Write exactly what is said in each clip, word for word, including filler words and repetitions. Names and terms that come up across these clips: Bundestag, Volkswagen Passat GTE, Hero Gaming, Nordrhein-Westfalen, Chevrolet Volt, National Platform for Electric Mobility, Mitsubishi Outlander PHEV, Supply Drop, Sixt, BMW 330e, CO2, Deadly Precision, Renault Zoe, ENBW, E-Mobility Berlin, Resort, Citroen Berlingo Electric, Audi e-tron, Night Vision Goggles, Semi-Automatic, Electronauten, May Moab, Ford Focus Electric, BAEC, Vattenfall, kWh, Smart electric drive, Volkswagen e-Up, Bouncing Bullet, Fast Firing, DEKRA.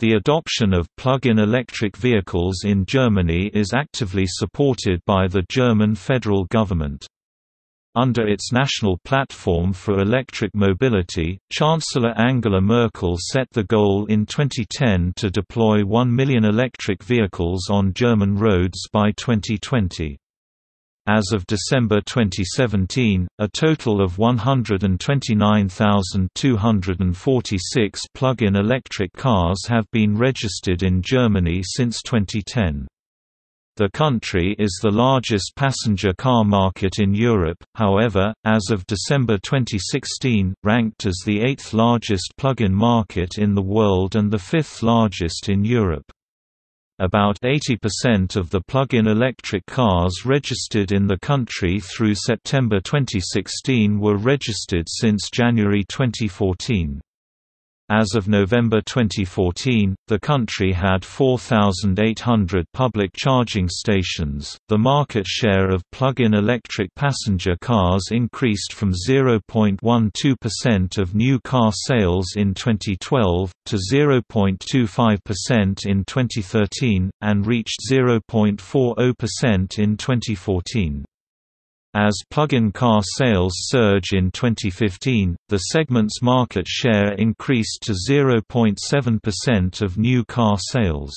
The adoption of plug-in electric vehicles in Germany is actively supported by the German federal government. Under its National Platform for Electric Mobility, Chancellor Angela Merkel set the goal in twenty ten to deploy one million electric vehicles on German roads by twenty twenty. As of December twenty seventeen, a total of one hundred twenty-nine thousand two hundred forty-six plug-in electric cars have been registered in Germany since twenty ten. The country is the largest passenger car market in Europe, however, as of December twenty sixteen, ranked as the eighth largest plug-in market in the world and the fifth largest in Europe. About eighty percent of the plug-in electric cars registered in the country through September twenty sixteen were registered since January twenty fourteen. As of November twenty fourteen, the country had four thousand eight hundred public charging stations. The market share of plug-in electric passenger cars increased from zero point one two percent of new car sales in twenty twelve to zero point two five percent in twenty thirteen and reached zero point four zero percent in twenty fourteen. As plug-in car sales surge in twenty fifteen, the segment's market share increased to zero point seven percent of new car sales.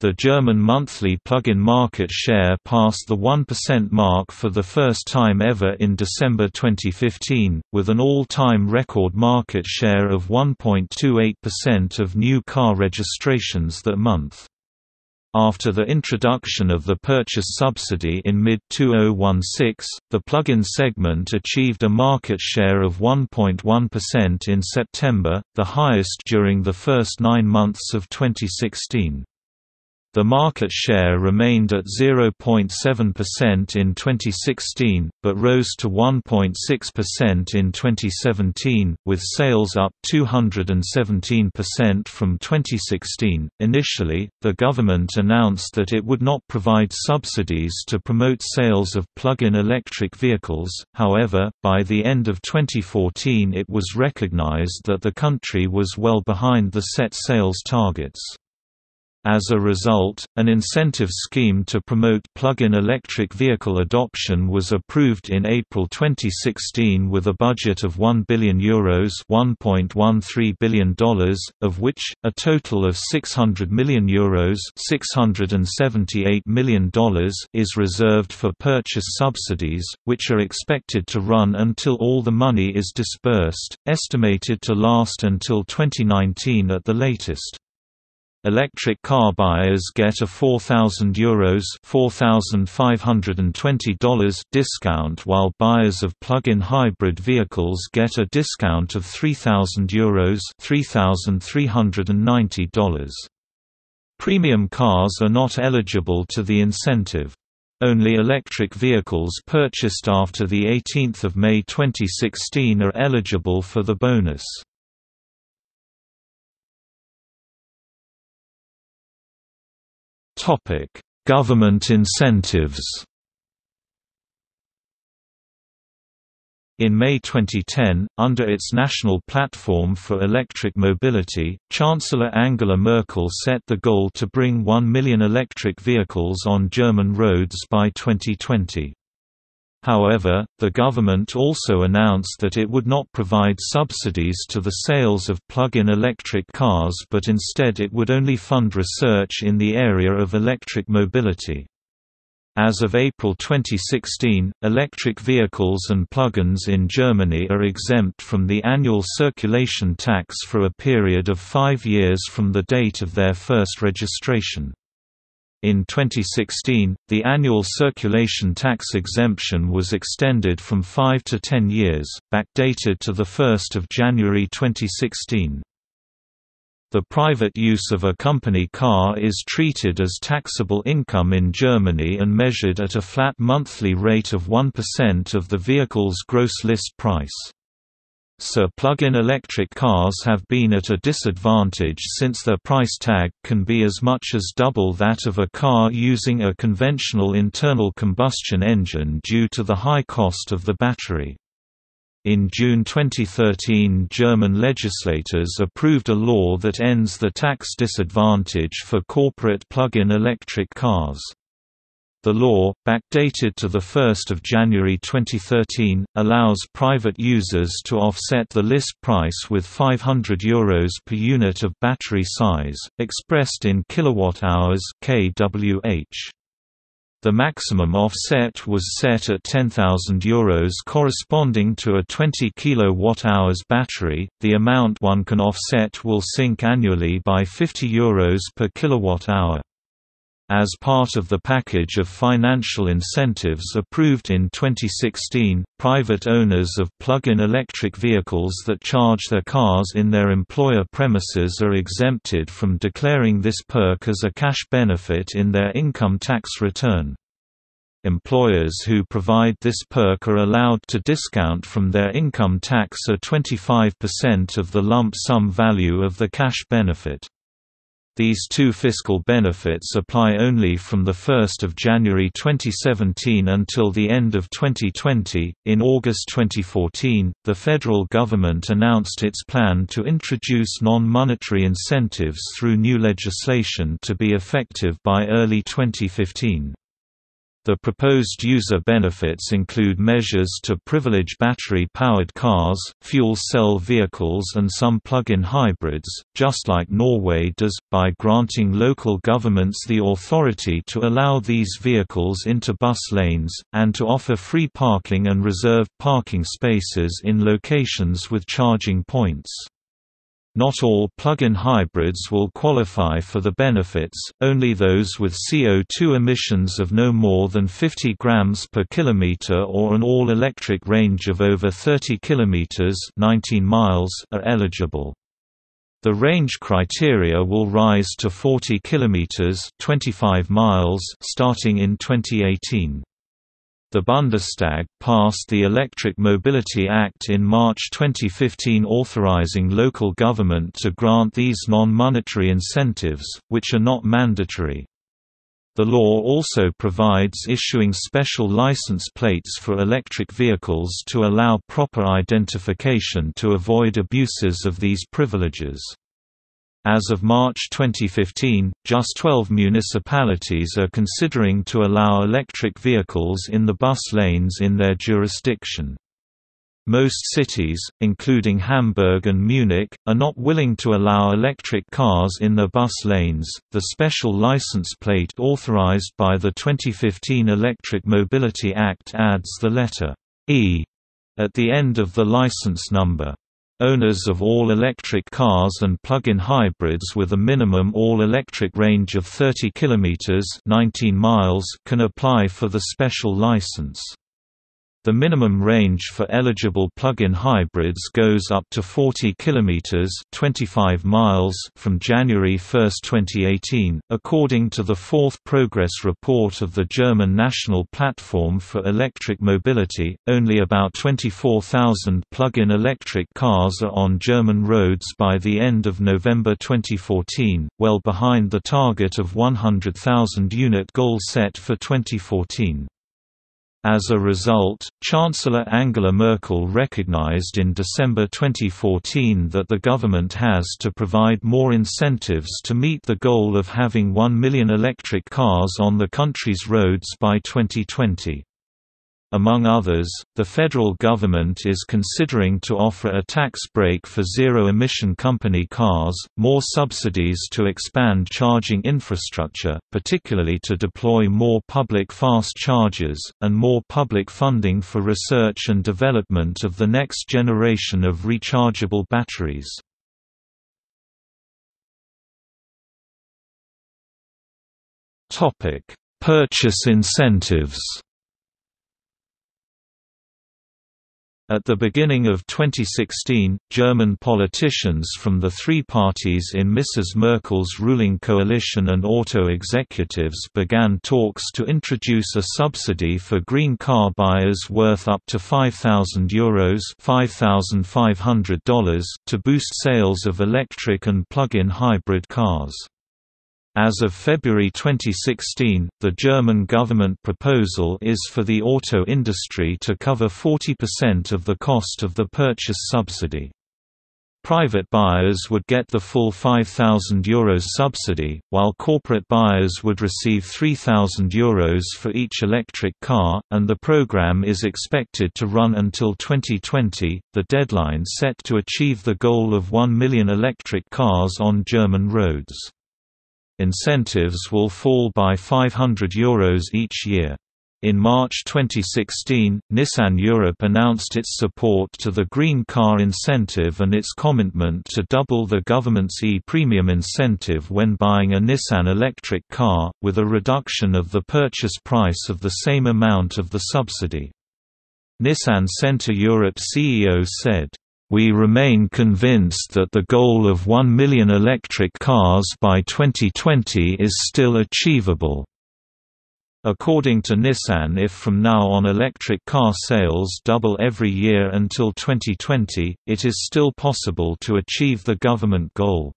The German monthly plug-in market share passed the one percent mark for the first time ever in December twenty fifteen, with an all-time record market share of one point two eight percent of new car registrations that month. After the introduction of the purchase subsidy in mid two thousand sixteen, the plug-in segment achieved a market share of one point one percent in September, the highest during the first nine months of twenty sixteen. The market share remained at zero point seven percent in twenty sixteen, but rose to one point six percent in twenty seventeen, with sales up two hundred seventeen percent from twenty sixteen. Initially, the government announced that it would not provide subsidies to promote sales of plug-in electric vehicles, however, by the end of twenty fourteen it was recognized that the country was well behind the set sales targets. As a result, an incentive scheme to promote plug-in electric vehicle adoption was approved in April twenty sixteen with a budget of one billion euros, one point one three billion dollars, of which a total of six hundred million euros, six hundred seventy-eight million dollars is reserved for purchase subsidies, which are expected to run until all the money is disbursed, estimated to last until twenty nineteen at the latest. Electric car buyers get a four thousand euros four thousand five hundred twenty dollars discount, while buyers of plug-in hybrid vehicles get a discount of three thousand euros three thousand three hundred ninety dollars. Premium cars are not eligible to the incentive. Only electric vehicles purchased after the eighteenth of May twenty sixteen are eligible for the bonus. Government incentives. In May twenty ten, under its National Platform for Electric Mobility, Chancellor Angela Merkel set the goal to bring one million electric vehicles on German roads by twenty twenty. However, the government also announced that it would not provide subsidies to the sales of plug-in electric cars, but instead it would only fund research in the area of electric mobility. As of April twenty sixteen, electric vehicles and plug-ins in Germany are exempt from the annual circulation tax for a period of five years from the date of their first registration. In twenty sixteen, the annual circulation tax exemption was extended from five to ten years, backdated to the first of January twenty sixteen. The private use of a company car is treated as taxable income in Germany and measured at a flat monthly rate of one percent of the vehicle's gross list price. So plug-in electric cars have been at a disadvantage since their price tag can be as much as double that of a car using a conventional internal combustion engine due to the high cost of the battery. In June twenty thirteen, German legislators approved a law that ends the tax disadvantage for corporate plug-in electric cars. The law, backdated to the first of January twenty thirteen, allows private users to offset the list price with five hundred euros per unit of battery size, expressed in kilowatt-hours (kWh). The maximum offset was set at ten thousand euros, corresponding to a twenty kilowatt hours battery. The amount one can offset will sink annually by fifty euros per kilowatt hour. As part of the package of financial incentives approved in twenty sixteen, private owners of plug-in electric vehicles that charge their cars in their employer premises are exempted from declaring this perk as a cash benefit in their income tax return. Employers who provide this perk are allowed to discount from their income tax a twenty-five percent of the lump sum value of the cash benefit. These two fiscal benefits apply only from the first of January twenty seventeen until the end of twenty twenty. In August twenty fourteen, the federal government announced its plan to introduce non-monetary incentives through new legislation to be effective by early twenty fifteen. The proposed user benefits include measures to privilege battery-powered cars, fuel cell vehicles and some plug-in hybrids, just like Norway does, by granting local governments the authority to allow these vehicles into bus lanes, and to offer free parking and reserved parking spaces in locations with charging points. Not all plug-in hybrids will qualify for the benefits, only those with C O two emissions of no more than fifty grams per kilometer or an all-electric range of over thirty kilometers (nineteen miles) are eligible. The range criteria will rise to forty kilometers (twenty-five miles) starting in twenty eighteen. The Bundestag passed the Electric Mobility Act in March twenty fifteen authorizing local government to grant these non-monetary incentives, which are not mandatory. The law also provides issuing special license plates for electric vehicles to allow proper identification to avoid abuses of these privileges. As of March twenty fifteen, just twelve municipalities are considering to allow electric vehicles in the bus lanes in their jurisdiction. Most cities, including Hamburg and Munich, are not willing to allow electric cars in their bus lanes. The special license plate authorized by the twenty fifteen Electric Mobility Act adds the letter E at the end of the license number. Owners of all-electric cars and plug-in hybrids with a minimum all-electric range of thirty kilometers (nineteen miles) can apply for the special license. The minimum range for eligible plug-in hybrids goes up to forty kilometers (twenty-five miles) from January first twenty eighteen, according to the fourth progress report of the German National Platform for Electric Mobility. Only about twenty-four thousand plug-in electric cars are on German roads by the end of November twenty fourteen, well behind the target of one hundred thousand unit goal set for twenty fourteen. As a result, Chancellor Angela Merkel recognized in December twenty fourteen that the government has to provide more incentives to meet the goal of having one million electric cars on the country's roads by twenty twenty. Among others, the federal government is considering to offer a tax break for zero-emission company cars, more subsidies to expand charging infrastructure, particularly to deploy more public fast chargers, and more public funding for research and development of the next generation of rechargeable batteries. Purchase incentives. At the beginning of twenty sixteen, German politicians from the three parties in Missus Merkel's ruling coalition and auto executives began talks to introduce a subsidy for green car buyers worth up to five thousand euros (five thousand five hundred dollars) to boost sales of electric and plug-in hybrid cars. As of February twenty sixteen, the German government proposal is for the auto industry to cover forty percent of the cost of the purchase subsidy. Private buyers would get the full five thousand euros subsidy, while corporate buyers would receive three thousand euros for each electric car, and the program is expected to run until twenty twenty, the deadline set to achieve the goal of one million electric cars on German roads. Incentives will fall by five hundred euros each year. In March twenty sixteen, Nissan Europe announced its support to the Green Car Incentive and its commitment to double the government's e-premium incentive when buying a Nissan electric car, with a reduction of the purchase price of the same amount of the subsidy. Nissan Centre Europe C E O said, "We remain convinced that the goal of one million electric cars by twenty twenty is still achievable." According to Nissan, if from now on electric car sales double every year until twenty twenty, it is still possible to achieve the government goal.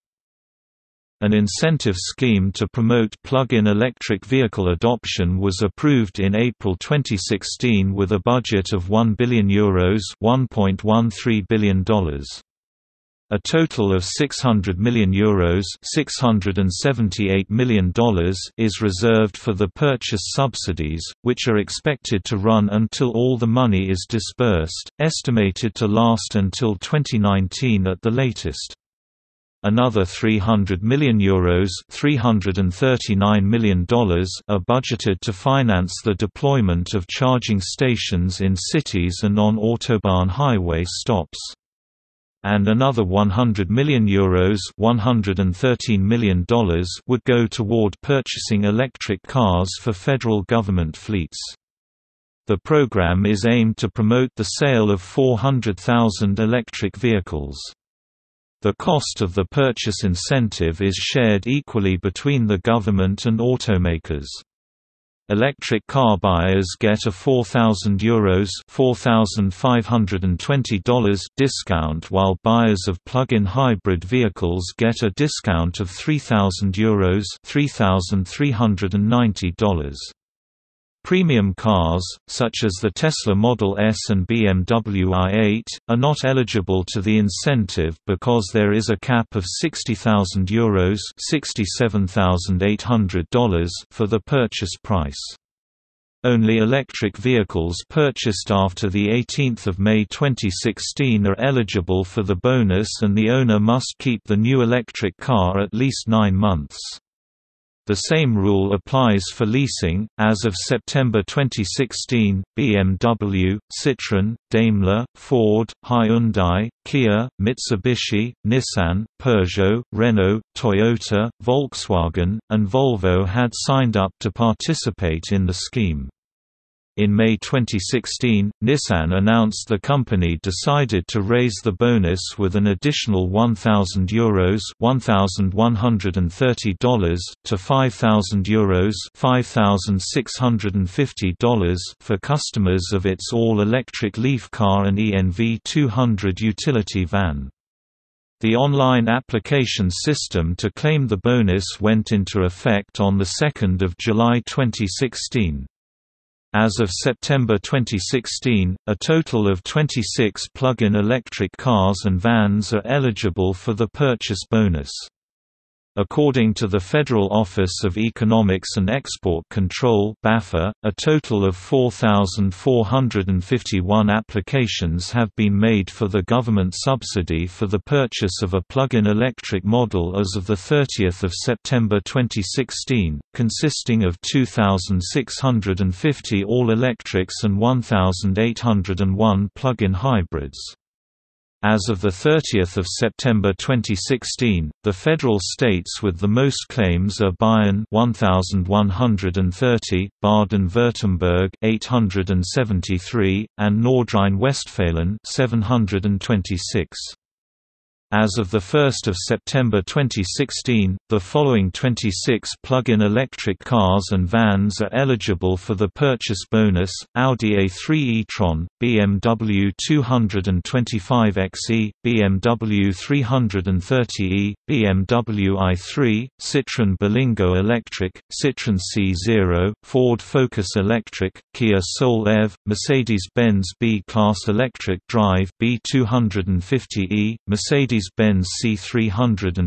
An incentive scheme to promote plug-in electric vehicle adoption was approved in April twenty sixteen with a budget of one billion euros, one point one three billion dollars. A total of six hundred million euros, six hundred seventy-eight million dollars, is reserved for the purchase subsidies, which are expected to run until all the money is disbursed, estimated to last until twenty nineteen at the latest. Another three hundred million euros, three hundred thirty-nine million dollars, are budgeted to finance the deployment of charging stations in cities and on autobahn highway stops. And another one hundred million euros, one hundred thirteen million dollars, would go toward purchasing electric cars for federal government fleets. The program is aimed to promote the sale of four hundred thousand electric vehicles. The cost of the purchase incentive is shared equally between the government and automakers. Electric car buyers get a four thousand euros, four thousand five hundred twenty dollars discount, while buyers of plug-in hybrid vehicles get a discount of three thousand euros, three thousand three hundred ninety dollars. Premium cars, such as the Tesla Model S and B M W i eight, are not eligible to the incentive because there is a cap of sixty thousand euros, sixty-seven thousand eight hundred dollars, for the purchase price. Only electric vehicles purchased after the eighteenth of May twenty sixteen are eligible for the bonus, and the owner must keep the new electric car at least nine months. The same rule applies for leasing. As of September twenty sixteen, B M W, Citroen, Daimler, Ford, Hyundai, Kia, Mitsubishi, Nissan, Peugeot, Renault, Toyota, Volkswagen, and Volvo had signed up to participate in the scheme. In May twenty sixteen, Nissan announced the company decided to raise the bonus with an additional one thousand euros, one thousand one hundred thirty dollars, to five thousand euros, five thousand six hundred fifty dollars, for customers of its all-electric Leaf car and E N V two hundred utility van. The online application system to claim the bonus went into effect on the second of July twenty sixteen. As of September twenty sixteen, a total of twenty-six plug-in electric cars and vans are eligible for the purchase bonus. According to the Federal Office of Economics and Export Control (B A E C, a total of four thousand four hundred fifty-one applications have been made for the government subsidy for the purchase of a plug-in electric model as of thirtieth of September twenty sixteen, consisting of two thousand six hundred fifty all-electrics and one thousand eight hundred one plug-in hybrids. As of thirtieth of September twenty sixteen, the federal states with the most claims are Bayern one thousand one hundred thirty, Baden-Württemberg eight hundred seventy-three, and Nordrhein-Westfalen seven hundred twenty-six. As of the first of September twenty sixteen, the following twenty-six plug-in electric cars and vans are eligible for the purchase bonus: Audi A three e-tron, B M W two twenty-five X E, B M W three thirty E, B M W i three, Citroen Berlingo Electric, Citroën C zero, Ford Focus Electric, Kia Soul E V, Mercedes-Benz B-Class Electric Drive B two fifty E, Mercedes-Benz C three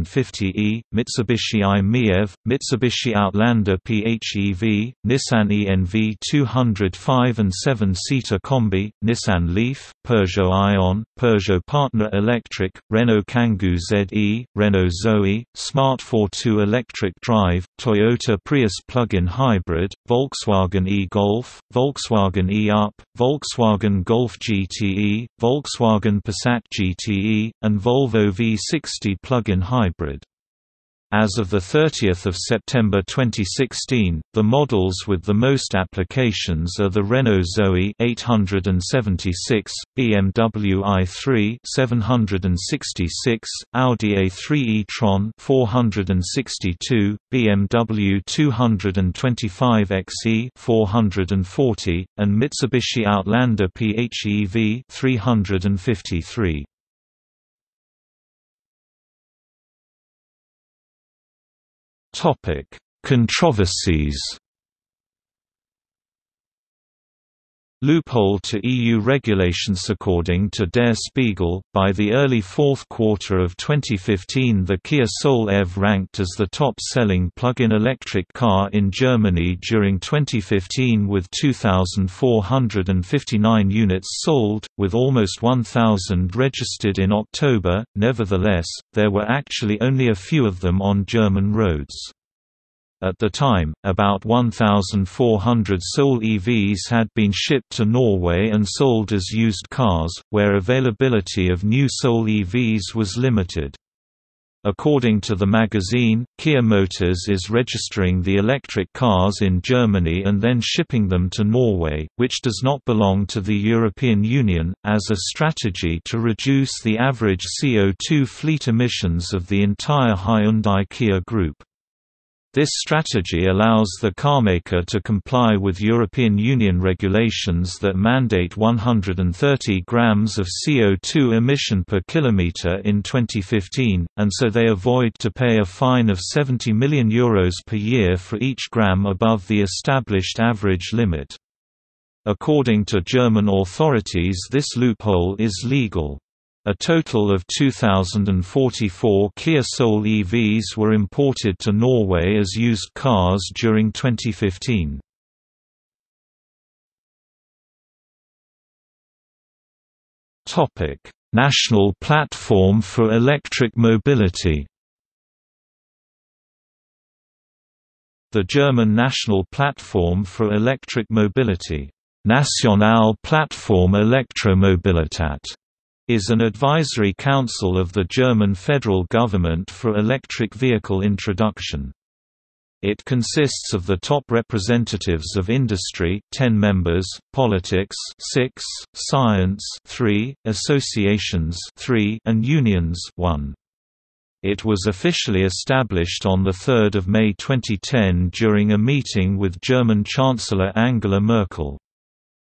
fifty E, Mitsubishi i-Miev, Mitsubishi Outlander P H E V, Nissan E N V two hundred five and seven-seater Combi, Nissan Leaf, Peugeot iOn, Peugeot Partner Electric, Renault Kangoo Z E, Renault Zoe, Smart four two Electric Drive, Toyota Prius Plug-in Hybrid, Volkswagen e-Golf, Volkswagen e-Up, Volkswagen Golf G T E, Volkswagen Passat G T E, and Volvo V sixty plug-in hybrid. As of the thirtieth of September twenty sixteen, the models with the most applications are the Renault Zoe eight hundred seventy-six, B M W i three seven hundred sixty-six, Audi A three e-tron four hundred sixty-two, B M W two twenty-five X E four hundred forty, and Mitsubishi Outlander P H E V three hundred fifty-three. Topic: Controversies. Loophole to E U regulations. According to Der Spiegel, by the early fourth quarter of twenty fifteen, the Kia Soul E V ranked as the top-selling plug-in electric car in Germany during twenty fifteen, with two thousand four hundred fifty-nine units sold, with almost one thousand registered in October. Nevertheless, there were actually only a few of them on German roads. At the time, about one thousand four hundred Soul E Vs had been shipped to Norway and sold as used cars, where availability of new Soul E Vs was limited. According to the magazine, Kia Motors is registering the electric cars in Germany and then shipping them to Norway, which does not belong to the European Union, as a strategy to reduce the average C O two fleet emissions of the entire Hyundai-Kia group. This strategy allows the carmaker to comply with European Union regulations that mandate one hundred thirty grams of C O two emission per kilometre in twenty fifteen, and so they avoid to pay a fine of seventy million euros per year for each gram above the established average limit. According to German authorities, this loophole is legal. A total of two thousand forty-four Kia Soul E Vs were imported to Norway as used cars during twenty fifteen. Topic: National Platform for Electric Mobility. The German National Platform for Electric Mobility, Nationale Plattform Elektromobilitat, is an advisory council of the German federal government for electric vehicle introduction. It consists of the top representatives of industry ten members, politics six, science three, associations three, and unions one. It was officially established on the third of May twenty ten during a meeting with German Chancellor Angela Merkel.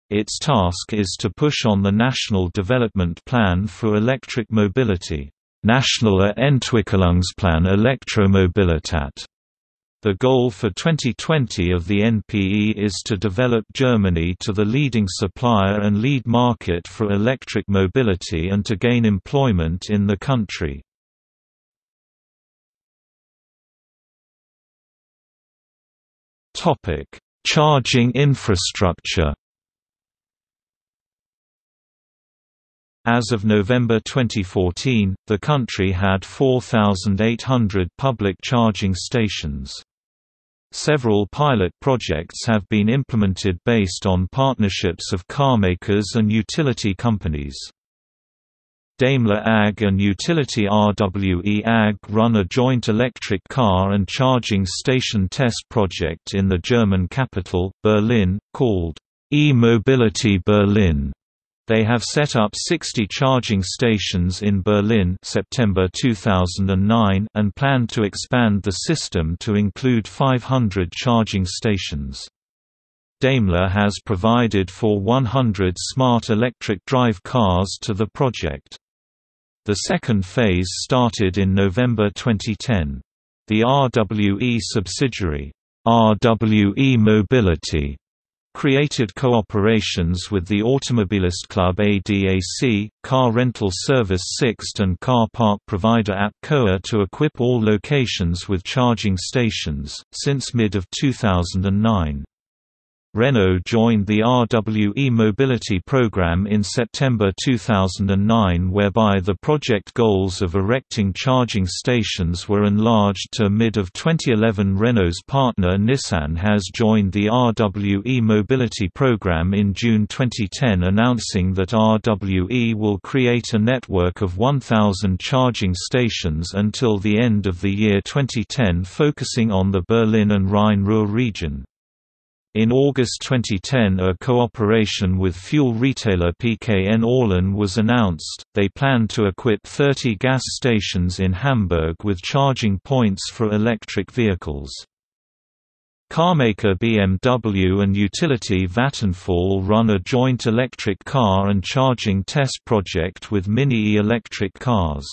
Its task is to push on the National Development Plan for Electric Mobility, Nationaler Entwicklungsplan Elektromobilitat. The goal for twenty twenty of the N P E is to develop Germany to the leading supplier and lead market for electric mobility and to gain employment in the country. Topic: Charging infrastructure. As of November twenty fourteen, the country had four thousand eight hundred public charging stations. Several pilot projects have been implemented based on partnerships of carmakers and utility companies. Daimler A G and utility R W E A G run a joint electric car and charging station test project in the German capital, Berlin, called E-Mobility Berlin. They have set up sixty charging stations in Berlin September two thousand nine and plan to expand the system to include five hundred charging stations. Daimler has provided for one hundred smart electric drive cars to the project. The second phase started in November twenty ten. The R W E subsidiary, R W E Mobility, created cooperations with the Automobilist Club A D A C, car rental service Sixt and car park provider APCOA to equip all locations with charging stations, since mid of two thousand nine. Renault joined the R W E Mobility program in September two thousand nine, whereby the project goals of erecting charging stations were enlarged to mid of twenty eleven. Renault's partner Nissan has joined the R W E Mobility program in June twenty ten, announcing that R W E will create a network of one thousand charging stations until the end of the year twenty ten, focusing on the Berlin and Rhine-Ruhr region. In August twenty ten, a cooperation with fuel retailer P K N Orlen was announced. They plan to equip thirty gas stations in Hamburg with charging points for electric vehicles. Carmaker B M W and utility Vattenfall run a joint electric car and charging test project with Mini electric cars.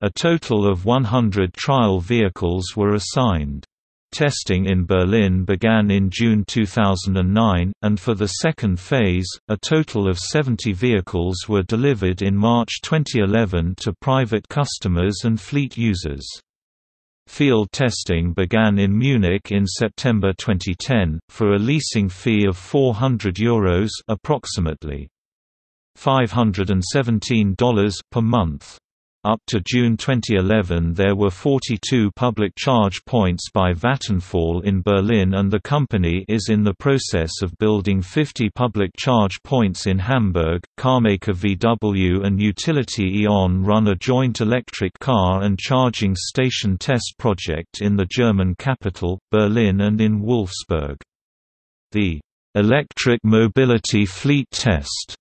A total of one hundred trial vehicles were assigned. Testing in Berlin began in June two thousand nine, and for the second phase, a total of seventy vehicles were delivered in March twenty eleven to private customers and fleet users. Field testing began in Munich in September twenty ten, for a leasing fee of four hundred euros approximately five hundred seventeen dollars per month. Up to June twenty eleven, there were forty-two public charge points by Vattenfall in Berlin, and the company is in the process of building fifty public charge points in Hamburg. Carmaker V W and utility E.O N run a joint electric car and charging station test project in the German capital, Berlin, and in Wolfsburg. The Electric Mobility Fleet Test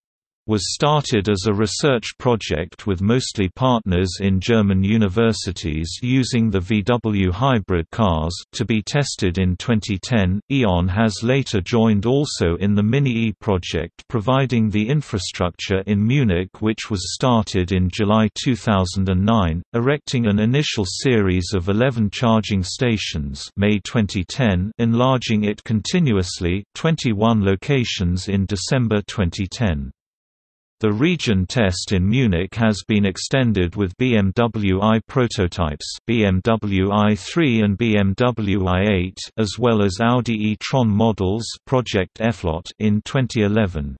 was started as a research project with mostly partners in German universities using the V W hybrid cars to be tested in twenty ten. E.O N has later joined also in the Mini-E project, providing the infrastructure in Munich, which was started in July two thousand nine, erecting an initial series of eleven charging stations May twenty ten, enlarging it continuously twenty-one locations in December twenty ten. The region test in Munich has been extended with B M W i prototypes B M W i three and B M W i eight, as well as Audi e-tron models Project EFLOT in twenty eleven.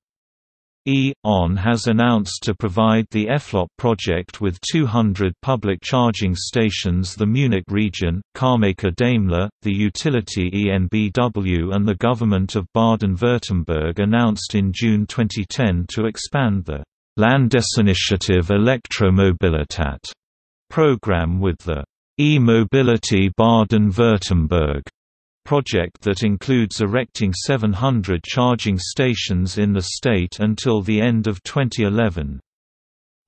E.O N has announced to provide the EFLOT project with two hundred public charging stations the Munich region. Carmaker Daimler, the utility E N B W and the government of Baden-Württemberg announced in June twenty ten to expand the Landesinitiative Elektromobilität program with the E-Mobility Baden-Württemberg project that includes erecting seven hundred charging stations in the state until the end of twenty eleven.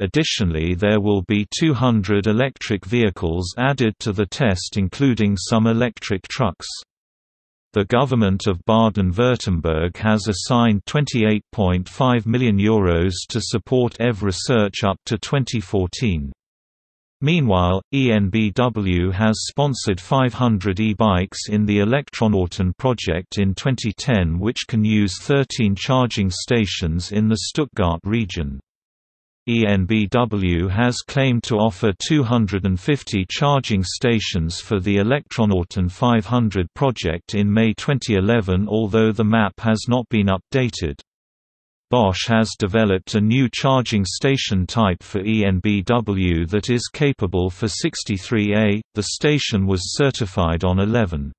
Additionally, there will be two hundred electric vehicles added to the test, including some electric trucks. The government of Baden-Württemberg has assigned twenty-eight point five million euros to support E V research up to twenty fourteen. Meanwhile, E N B W has sponsored five hundred e-bikes in the Electronauten project in twenty ten, which can use thirteen charging stations in the Stuttgart region. E N B W has claimed to offer two hundred fifty charging stations for the Electronauten five hundred project in May twenty eleven, although the map has not been updated. Bosch has developed a new charging station type for E N B W that is capable for sixty-three A. The station was certified on eleven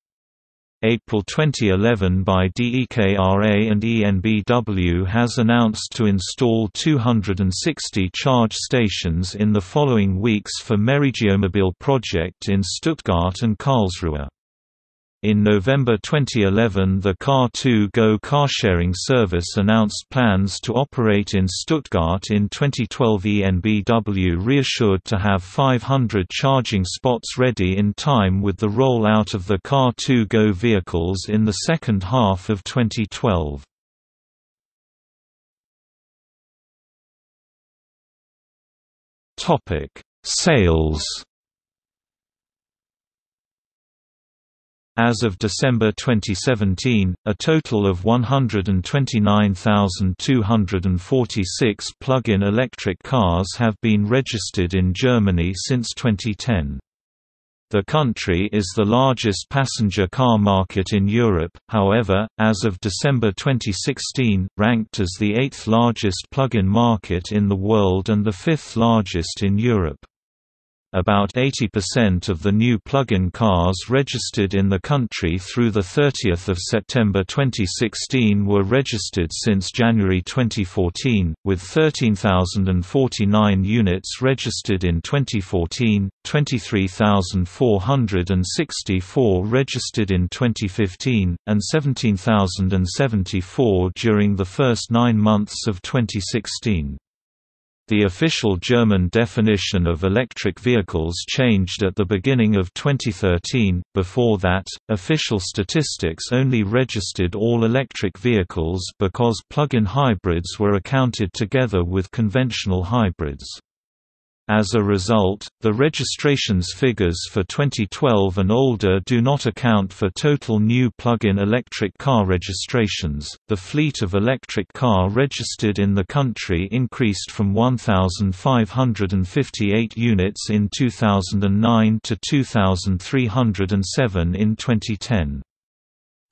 April twenty eleven by DEKRA, and E N B W has announced to install two hundred sixty charge stations in the following weeks for Merigiomobil project in Stuttgart and Karlsruhe. In November twenty eleven, the Car two Go carsharing service announced plans to operate in Stuttgart in twenty twelve. E N B W reassured to have five hundred charging spots ready in time with the rollout of the Car two Go vehicles in the second half of twenty twelve. Topic: Sales. As of December twenty seventeen, a total of one hundred twenty-nine thousand two hundred forty-six plug-in electric cars have been registered in Germany since twenty ten. The country is the largest passenger car market in Europe, however, as of December twenty sixteen, ranked as the eighth largest plug-in market in the world and the fifth largest in Europe. About eighty percent of the new plug-in cars registered in the country through the thirtieth of September twenty sixteen were registered since January twenty fourteen, with thirteen thousand forty-nine units registered in twenty fourteen, twenty-three thousand four hundred sixty-four registered in twenty fifteen, and seventeen thousand seventy-four during the first nine months of twenty sixteen. The official German definition of electric vehicles changed at the beginning of twenty thirteen. Before that, official statistics only registered all electric vehicles because plug-in hybrids were accounted together with conventional hybrids. As a result, the registrations figures for twenty twelve and older do not account for total new plug-in electric car registrations. The fleet of electric car registered in the country increased from one thousand five hundred fifty-eight units in two thousand nine to two thousand three hundred seven in twenty ten.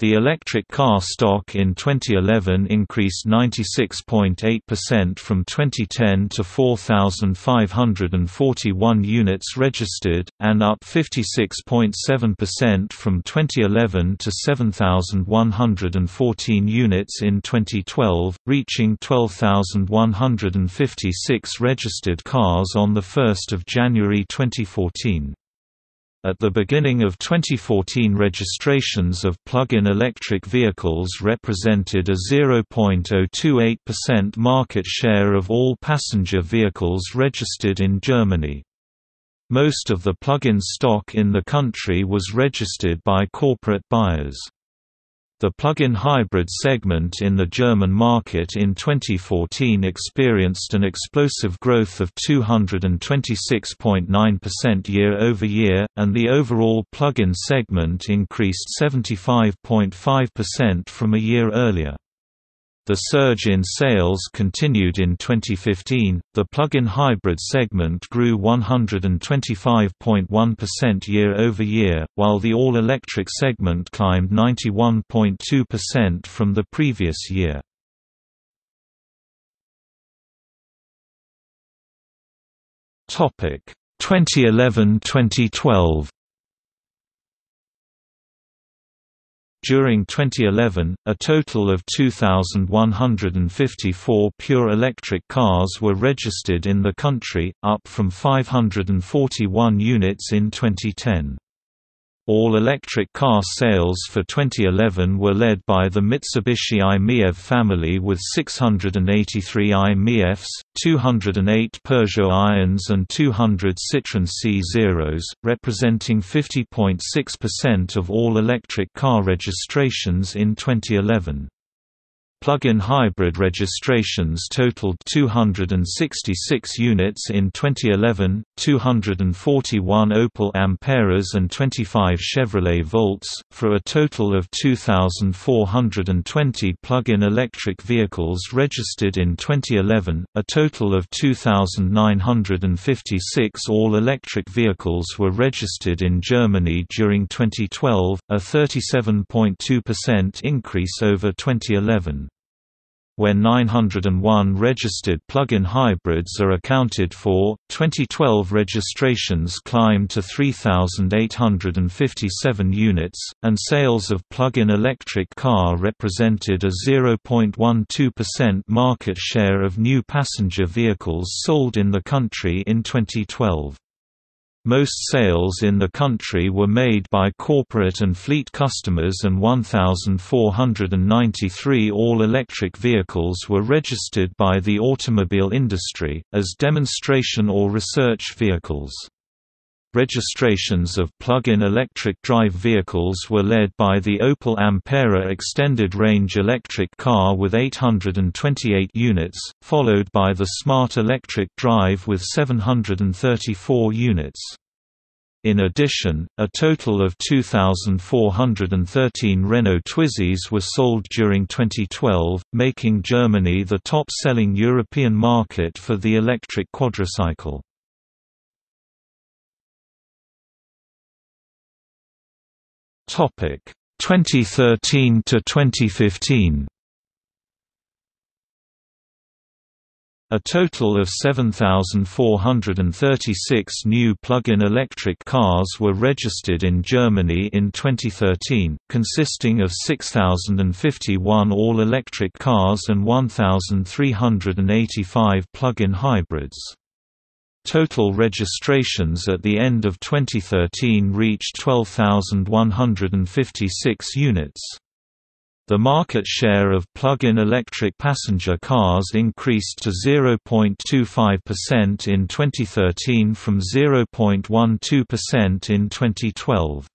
The electric car stock in twenty eleven increased ninety-six point eight percent from twenty ten to four thousand five hundred forty-one units registered, and up fifty-six point seven percent from twenty eleven to seven thousand one hundred fourteen units in twenty twelve, reaching twelve thousand one hundred fifty-six registered cars on the first of January twenty fourteen. At the beginning of twenty fourteen, registrations of plug-in electric vehicles represented a zero point zero two eight percent market share of all passenger vehicles registered in Germany. Most of the plug-in stock in the country was registered by corporate buyers. The plug-in hybrid segment in the German market in twenty fourteen experienced an explosive growth of two hundred twenty-six point nine percent year-over-year, and the overall plug-in segment increased seventy-five point five percent from a year earlier. The surge in sales continued in twenty fifteen. The plug-in hybrid segment grew one hundred twenty-five point one percent year-over-year, while the all-electric segment climbed ninety-one point two percent from the previous year. Topic: twenty eleven to twenty twelve. During twenty eleven, a total of two thousand one hundred fifty-four pure electric cars were registered in the country, up from five hundred forty-one units in twenty ten. All-electric car sales for twenty eleven were led by the Mitsubishi i-Miev family with six hundred eighty-three i-Mievs, two hundred eight Peugeot ions and two hundred Citroën C zeros, representing fifty point six percent of all-electric car registrations in twenty eleven. Plug-in hybrid registrations totaled two hundred sixty-six units in twenty eleven, two hundred forty-one Opel Amperas and twenty-five Chevrolet Volts, for a total of two thousand four hundred twenty plug-in electric vehicles registered in twenty eleven. A total of two thousand nine hundred fifty-six all-electric vehicles were registered in Germany during twenty twelve, a thirty-seven point two percent increase over twenty eleven. When nine hundred one registered plug-in hybrids are accounted for, twenty twelve registrations climbed to three thousand eight hundred fifty-seven units, and sales of plug-in electric car represented a zero point one two percent market share of new passenger vehicles sold in the country in twenty twelve. Most sales in the country were made by corporate and fleet customers, and one thousand four hundred ninety-three all-electric vehicles were registered by the automobile industry, as demonstration or research vehicles. Registrations of plug-in electric drive vehicles were led by the Opel Ampera extended-range electric car with eight hundred twenty-eight units, followed by the Smart electric drive with seven hundred thirty-four units. In addition, a total of two thousand four hundred thirteen Renault Twizzys were sold during twenty twelve, making Germany the top-selling European market for the electric quadricycle. Topic twenty thirteen to twenty fifteen. A total of seven thousand four hundred thirty-six new plug-in electric cars were registered in Germany in twenty thirteen, consisting of six thousand fifty-one all-electric cars and one thousand three hundred eighty-five plug-in hybrids. Total registrations at the end of twenty thirteen reached twelve thousand one hundred fifty-six units. The market share of plug-in electric passenger cars increased to zero point two five percent in twenty thirteen from zero point one two percent in twenty twelve.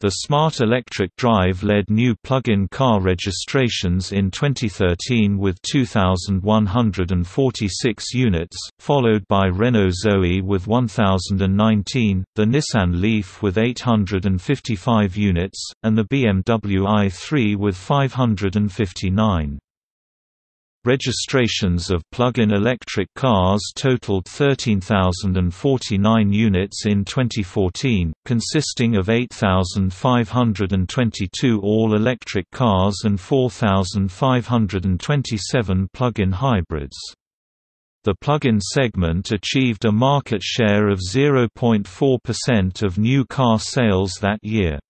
The Smart electric drive led new plug-in car registrations in twenty thirteen with two thousand one hundred forty-six units, followed by Renault Zoe with one thousand nineteen, the Nissan Leaf with eight hundred fifty-five units, and the B M W i three with five hundred fifty-nine. Registrations of plug-in electric cars totaled thirteen thousand forty-nine units in twenty fourteen, consisting of eight thousand five hundred twenty-two all-electric cars and four thousand five hundred twenty-seven plug-in hybrids. The plug-in segment achieved a market share of zero point four percent of new car sales that year.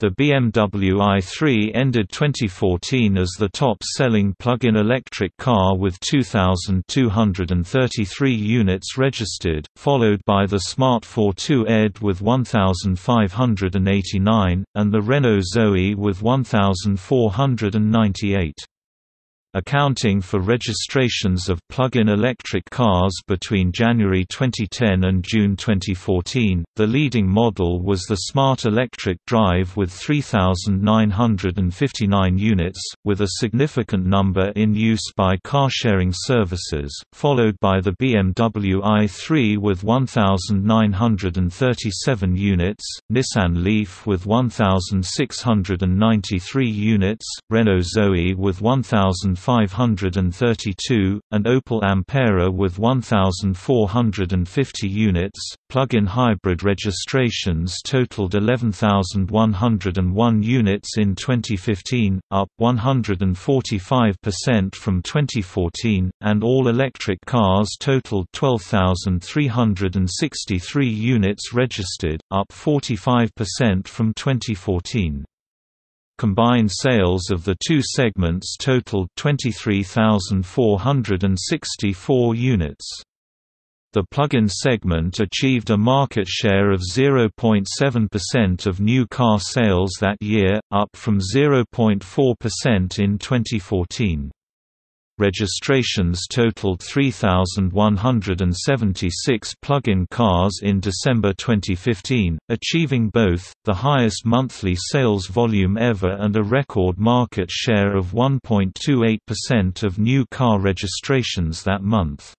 The B M W i three ended twenty fourteen as the top-selling plug-in electric car with two thousand two hundred thirty-three units registered, followed by the Smart four two E with one thousand five hundred eighty-nine, and the Renault Zoe with one thousand four hundred ninety-eight. Accounting for registrations of plug-in electric cars between January twenty ten and June twenty fourteen, the leading model was the Smart electric drive with three thousand nine hundred fifty-nine units, with a significant number in use by car-sharing services, followed by the B M W i three with one thousand nine hundred thirty-seven units, Nissan Leaf with one thousand six hundred ninety-three units, Renault Zoe with one thousand five hundred thirty-two, and Opel Ampera with one thousand four hundred fifty units. Plug-in hybrid registrations totaled eleven thousand one hundred one units in twenty fifteen, up one hundred forty-five percent from twenty fourteen, and all-electric cars totaled twelve thousand three hundred sixty-three units registered, up forty-five percent from twenty fourteen. Combined sales of the two segments totaled twenty-three thousand four hundred sixty-four units. The plug-in segment achieved a market share of zero point seven percent of new car sales that year, up from zero point four percent in twenty fourteen. Registrations totaled three thousand one hundred seventy-six plug-in cars in December twenty fifteen, achieving both the highest monthly sales volume ever and a record market share of one point two eight percent of new car registrations that month.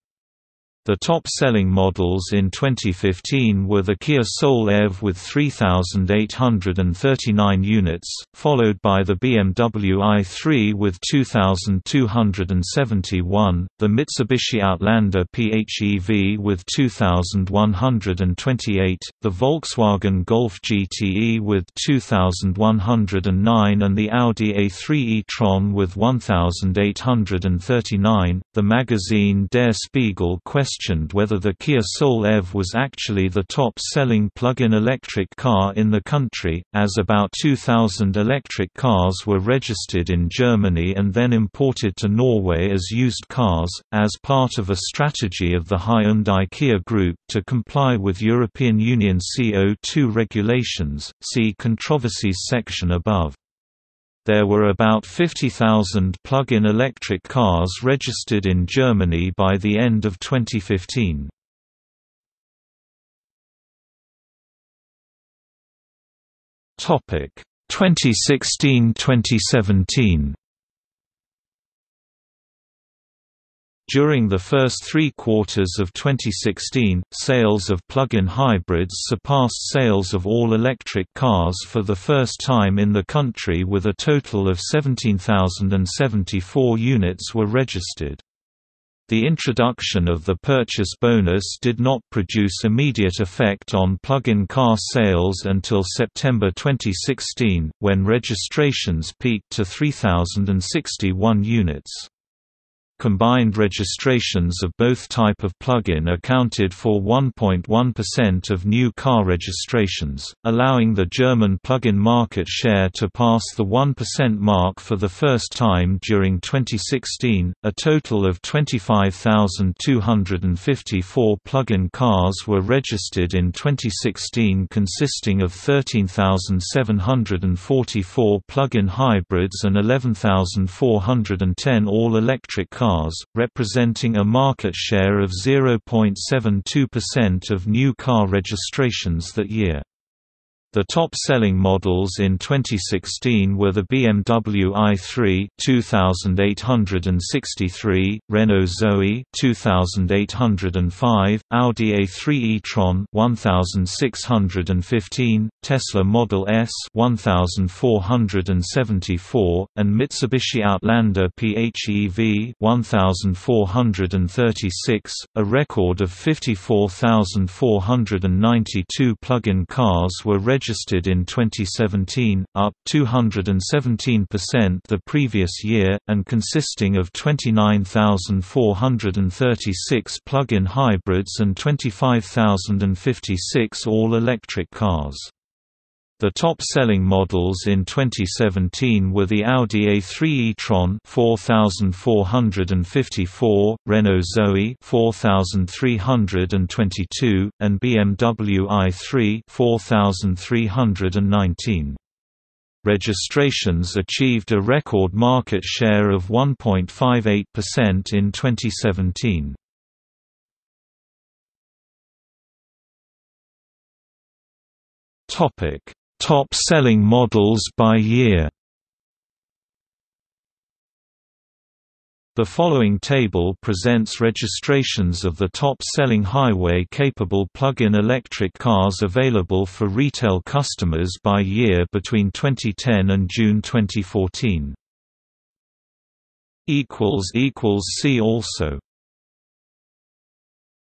The top-selling models in twenty fifteen were the Kia Soul E V with three thousand eight hundred thirty-nine units, followed by the B M W i three with two thousand two hundred seventy-one, the Mitsubishi Outlander P H E V with two thousand one hundred twenty-eight, the Volkswagen Golf G T E with two thousand one hundred nine, and the Audi A three e-tron with one thousand eight hundred thirty-nine. The magazine Der Spiegel questioned questioned whether the Kia Soul E V was actually the top-selling plug-in electric car in the country, as about two thousand electric cars were registered in Germany and then imported to Norway as used cars, as part of a strategy of the Hyundai Kia Group to comply with European Union C O two regulations, see Controversies section above. There were about fifty thousand plug-in electric cars registered in Germany by the end of twenty fifteen. Topic: twenty sixteen to twenty seventeen. During the first three quarters of twenty sixteen, sales of plug-in hybrids surpassed sales of all-electric cars for the first time in the country, with a total of seventeen thousand seventy-four units were registered. The introduction of the purchase bonus did not produce immediate effect on plug-in car sales until September twenty sixteen, when registrations peaked to three thousand sixty-one units. Combined registrations of both type of plug-in accounted for one point one percent of new car registrations, allowing the German plug-in market share to pass the one percent mark for the first time during twenty sixteen. A total of twenty-five thousand two hundred fifty-four plug-in cars were registered in twenty sixteen, consisting of thirteen thousand seven hundred forty-four plug-in hybrids and eleven thousand four hundred ten all-electric cars. Cars, representing a market share of zero point seven two percent of new car registrations that year. The top-selling models in twenty sixteen were the B M W i three two thousand eight hundred sixty-three, Renault Zoe two thousand eight hundred five, Audi A three e-tron one thousand six hundred fifteen, Tesla Model S one thousand four hundred seventy-four, and Mitsubishi Outlander P H E V one thousand four hundred thirty-six. A record of fifty-four thousand four hundred ninety-two plug-in cars were registered registered in twenty seventeen, up two hundred seventeen percent the previous year, and consisting of twenty-nine thousand four hundred thirty-six plug-in hybrids and twenty-five thousand fifty-six all-electric cars. The top-selling models in twenty seventeen were the Audi A three e-tron four thousand four hundred fifty-four, Renault Zoe four thousand three hundred twenty-two, and B M W i three four thousand three hundred nineteen. Registrations achieved a record market share of one point five eight percent in twenty seventeen. Topic: top-selling models by year. The following table presents registrations of the top-selling highway-capable plug-in electric cars available for retail customers by year between twenty ten and June twenty fourteen. See also